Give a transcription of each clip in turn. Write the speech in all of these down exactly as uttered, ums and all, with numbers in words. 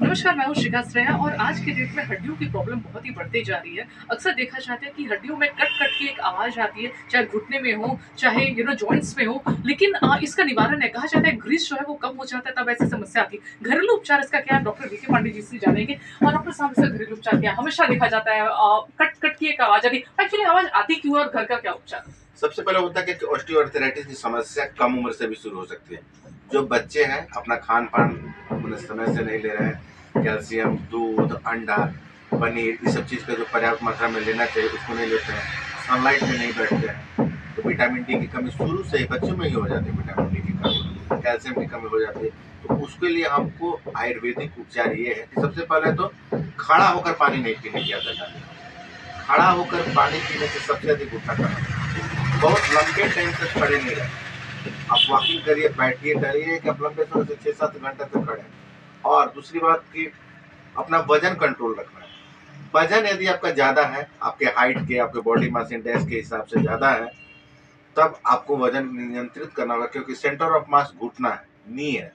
नमस्कार, मैं हूँ श्रीका और आज के डेट में हड्डियों की प्रॉब्लम बहुत ही बढ़ती जा रही है। अक्सर देखा जाता है कि हड्डियों में कट कट की एक आवाज़ आती है, चाहे घुटने में हो, चाहे यू नो जॉइंट्स में हो, लेकिन इसका निवारण है। कहा जाता है ग्रीस जो है वो कम हो जाता है, तब ऐसी समस्या आती है। घरेलू उपचार इसका क्या है, डॉक्टर वीके पांडे जी से जानेंगे। और डॉक्टर साहब, इसका घरेलू उपचार क्या है? हमेशा देखा जाता है कट कट की एक आवाज़ आती है, एक्चुअली आवाज़ आती क्यों है और घर का क्या उपचार? सबसे पहले होता है कि ऑस्टियोआर्थराइटिस की समस्या कम उम्र से भी शुरू हो सकती है। जो बच्चे हैं अपना खान पान अपने समय से नहीं ले रहे हैं, कैल्शियम, दूध, अंडा, पनीर, ये सब चीज़ का जो पर्याप्त मात्रा में लेना चाहिए उसको नहीं लेते हैं, सनलाइट में नहीं बैठते हैं, तो विटामिन डी की कमी शुरू से ही बच्चों में ही हो जाती है। विटामिन डी की कमी, कैल्शियम की कमी हो जाती है, तो उसके लिए हमको आयुर्वेदिक उपचार ये है कि सबसे पहले तो खड़ा होकर पानी नहीं पीने की आदत डालें। खड़ा होकर पानी पीने से सबसे अधिक उठा करना, बहुत लंबे टाइम तक खड़े नहीं रहे। आप वॉकिंग करिए, बैठिए, डरिए कि आप लंबे समय से छः सात घंटे तक खड़े। और दूसरी बात कि अपना वजन कंट्रोल रखना है। वजन यदि आपका ज़्यादा है, आपके हाइट के, आपके बॉडी मास इंडेक्स के हिसाब से ज़्यादा है, तब आपको वजन नियंत्रित करना होगा, क्योंकि सेंटर ऑफ मास घुटना है, नी है,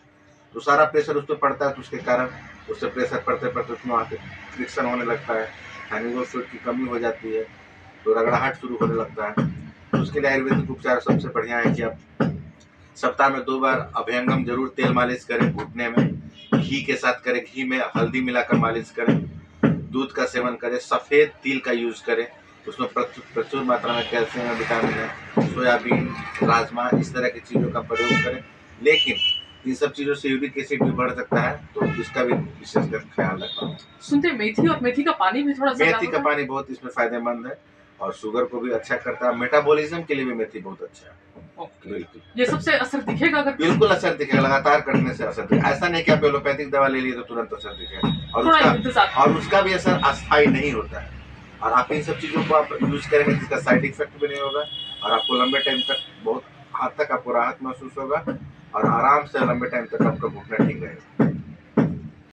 तो सारा प्रेशर उस पर पड़ता है। तो उसके कारण उससे प्रेशर पड़ते पड़ते उसमें आके फ्रिक्शन होने लगता है, हैंगिंग फ्लूइड की कमी हो जाती है, तो रगड़ाहट शुरू होने लगता है। उसके लिए आयुर्वेदिक उपचार सबसे बढ़िया है कि आप सप्ताह में दो बार अभ्यंगम जरूर तेल मालिश करें। घुटने में घी के साथ करें, घी में हल्दी मिलाकर मालिश करें। दूध का सेवन करें, सफ़ेद तिल का यूज़ करें, उसमें प्रचुर मात्रा में कैल्शियम और विटामिन है। सोयाबीन, राजमा, इस तरह की चीज़ों का प्रयोग करें। लेकिन इन सब चीज़ों से यूरिक एसिड भी बढ़ सकता है, तो इसका भी विशेषकर ख्याल रखना है। सुनते मेथी और मेथी का पानी भी थोड़ा, मेथी का पानी बहुत इसमें फ़ायदेमंद है और शुगर को भी अच्छा करता है। मेटाबॉलिज्म के लिए भी मेथी बहुत अच्छा है। ओके, बिल्कुल ये सबसे असर दिखेगा अगर? बिल्कुल असर दिखेगा, लगातार करने से असर दिखेगा। ऐसा नहीं कि आप एलोपैथिक दवा ले लिए तो तुरंत असर दिखेगा, और उसका और उसका भी असर अस्थायी नहीं होता है। और आप इन सब चीज़ों को आप यूज़ करेंगे जिसका साइड इफेक्ट भी नहीं होगा, और आपको लंबे टाइम तक, बहुत हद तक आपको राहत महसूस होगा, और आराम से लंबे टाइम तक आपका घुटना ठीक रहेगा।